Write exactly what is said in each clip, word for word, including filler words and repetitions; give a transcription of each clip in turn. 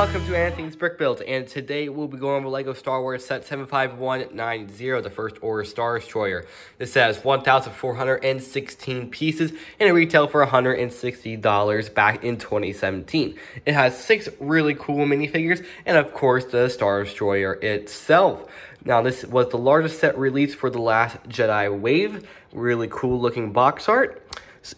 Welcome to Anthony's Brick Builds, and today we'll be going over LEGO Star Wars set seven five one nine zero, the First Order Star Destroyer. This has one thousand four hundred sixteen pieces, and it retailed for one hundred sixty dollars back in twenty seventeen. It has six really cool minifigures, and of course the Star Destroyer itself. Now, this was the largest set released for The Last Jedi Wave. Really cool looking box art.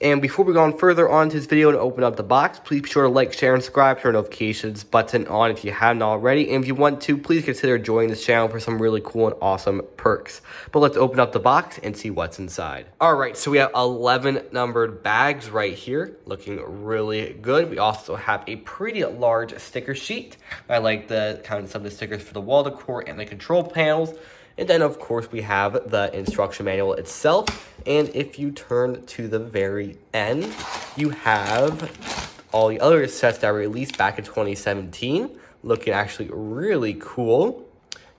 And before we go on further on to this video and open up the box, please be sure to like, share, and subscribe. Turn notifications button on if you haven't already. And if you want to, please consider joining this channel for some really cool and awesome perks. But let's open up the box and see what's inside. All right, so we have eleven numbered bags right here, looking really good. We also have a pretty large sticker sheet. I like the kind of some of the stickers for the wall decor and the control panels. And then, of course, we have the instruction manual itself. And if you turn to the very end, you have all the other sets that were released back in twenty seventeen. Looking actually really cool.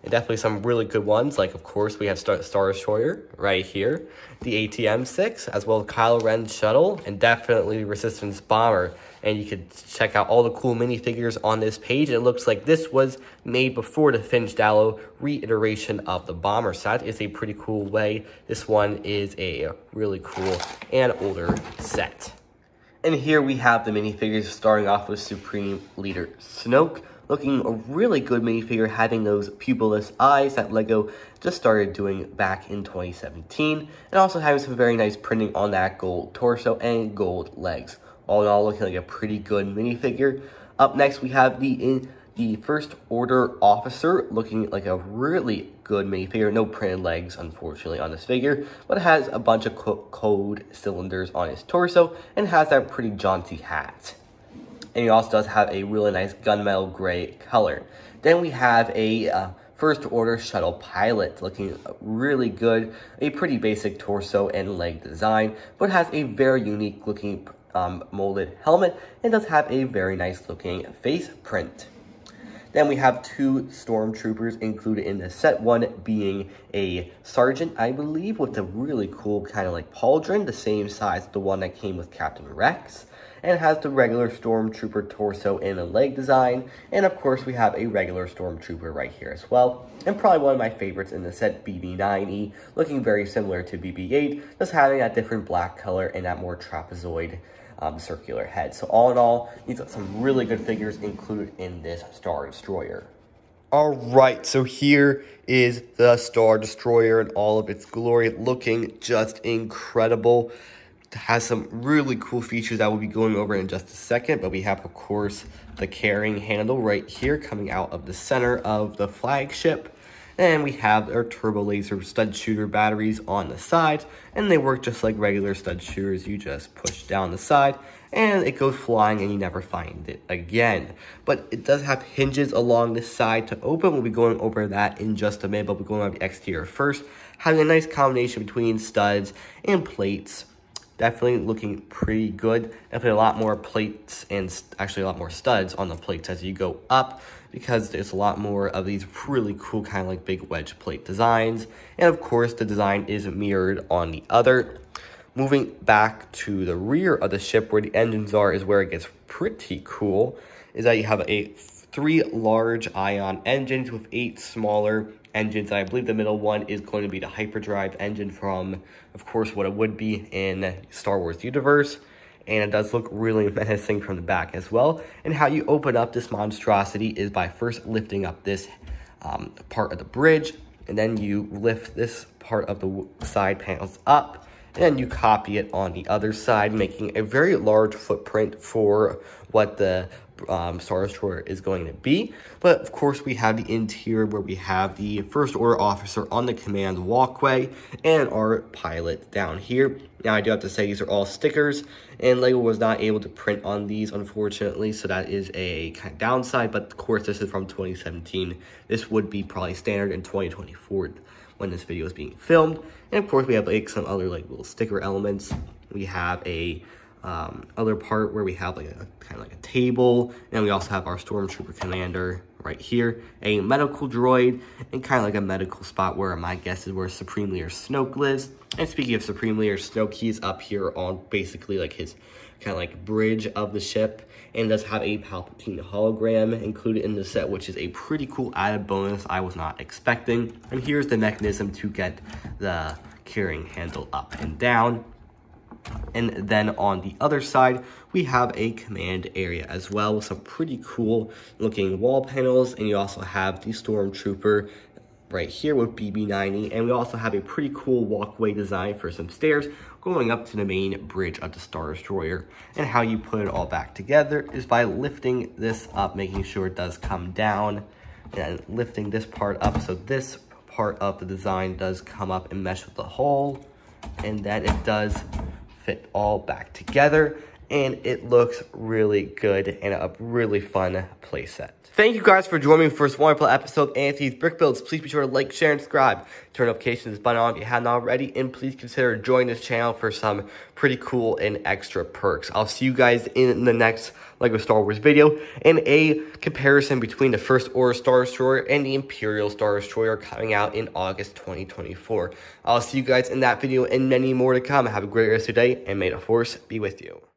And definitely some really good ones. Like, of course, we have Star, Star Destroyer right here. The A T M six, as well as Kylo Ren's shuttle. And definitely Resistance Bomber. And you could check out all the cool minifigures on this page. It looks like this was made before the Finch Dallow reiteration of the bomber set. It's a pretty cool way. This one is a really cool and older set. And here we have the minifigures, starting off with Supreme Leader Snoke. Looking a really good minifigure, having those pupilless eyes that LEGO just started doing back in twenty seventeen. And also having some very nice printing on that gold torso and gold legs. All in all, looking like a pretty good minifigure. Up next, we have the in, the First Order Officer, looking like a really good minifigure. No printed legs, unfortunately, on this figure, but it has a bunch of co code cylinders on his torso and has that pretty jaunty hat. And he also does have a really nice gunmetal gray color. Then we have a uh, First Order Shuttle Pilot, looking really good. A pretty basic torso and leg design, but has a very unique looking Um, molded helmet, and does have a very nice looking face print. Then we have two stormtroopers included in this set, one being a sergeant, I believe, with a really cool kind of like pauldron, the same size the one that came with Captain Rex, and has the regular stormtrooper torso and a leg design. And of course, we have a regular stormtrooper right here as well. And probably one of my favorites in the set, B B nine E, looking very similar to B B eight, just having that different black color and that more trapezoid Um, circular head. So all in all, these are some really good figures included in this Star Destroyer. All right, so here is the Star Destroyer in all of its glory, looking just incredible. It has some really cool features that we'll be going over in just a second, but we have, of course, the carrying handle right here coming out of the center of the flagship. And we have our turbo laser stud shooter batteries on the side, and they work just like regular stud shooters. You just push down the side and it goes flying and you never find it again. But it does have hinges along the side to open. We'll be going over that in just a minute, but we're going over the exterior first. Having a nice combination between studs and plates. Definitely looking pretty good. Definitely a lot more plates and actually a lot more studs on the plates as you go up, because there's a lot more of these really cool kind of like big wedge plate designs. And of course, the design is mirrored on the other. Moving back to the rear of the ship where the engines are is where it gets pretty cool, is that you have a three large ion engines with eight smaller engines. I believe the middle one is going to be the hyperdrive engine from, of course, what it would be in Star Wars universe. And it does look really menacing from the back as well. And how you open up this monstrosity is by first lifting up this um, part of the bridge, and then you lift this part of the side panels up, and then you copy it on the other side, making a very large footprint for what the um, Star Destroyer is going to be. But of course, we have the interior where we have the First Order Officer on the command walkway and our pilot down here. Now, I do have to say these are all stickers, and LEGO was not able to print on these, unfortunately, so that is a kind of downside. But of course, this is from twenty seventeen. This would be probably standard in twenty twenty-four when this video is being filmed. And of course, we have like some other like little sticker elements. We have a Um, other part where we have like a kind of like a table, and we also have our stormtrooper commander right here, a medical droid, and kind of like a medical spot where my guess is where Supreme Leader Snoke lives. And speaking of Supreme Leader Snoke, he's up here on basically like his kind of like bridge of the ship, and does have a Palpatine hologram included in the set, which is a pretty cool added bonus I was not expecting. And here's the mechanism to get the carrying handle up and down. And then on the other side, we have a command area as well with some pretty cool looking wall panels. And you also have the Stormtrooper right here with B B nine E. And we also have a pretty cool walkway design for some stairs going up to the main bridge of the Star Destroyer. And how you put it all back together is by lifting this up, making sure it does come down, and lifting this part up. So this part of the design does come up and mesh with the hull, and that it does fit all back together, and it looks really good and a really fun playset. Thank you guys for joining me for this wonderful episode of Anthony's Brick Builds. Please be sure to like, share, and subscribe. Turn notifications button on if you haven't already, and please consider joining this channel for some pretty cool and extra perks. I'll see you guys in the next LEGO Star Wars video, and a comparison between the First Order Star Destroyer and the Imperial Star Destroyer coming out in August twenty twenty-four. I'll see you guys in that video and many more to come. Have a great rest of your day, and may the Force be with you.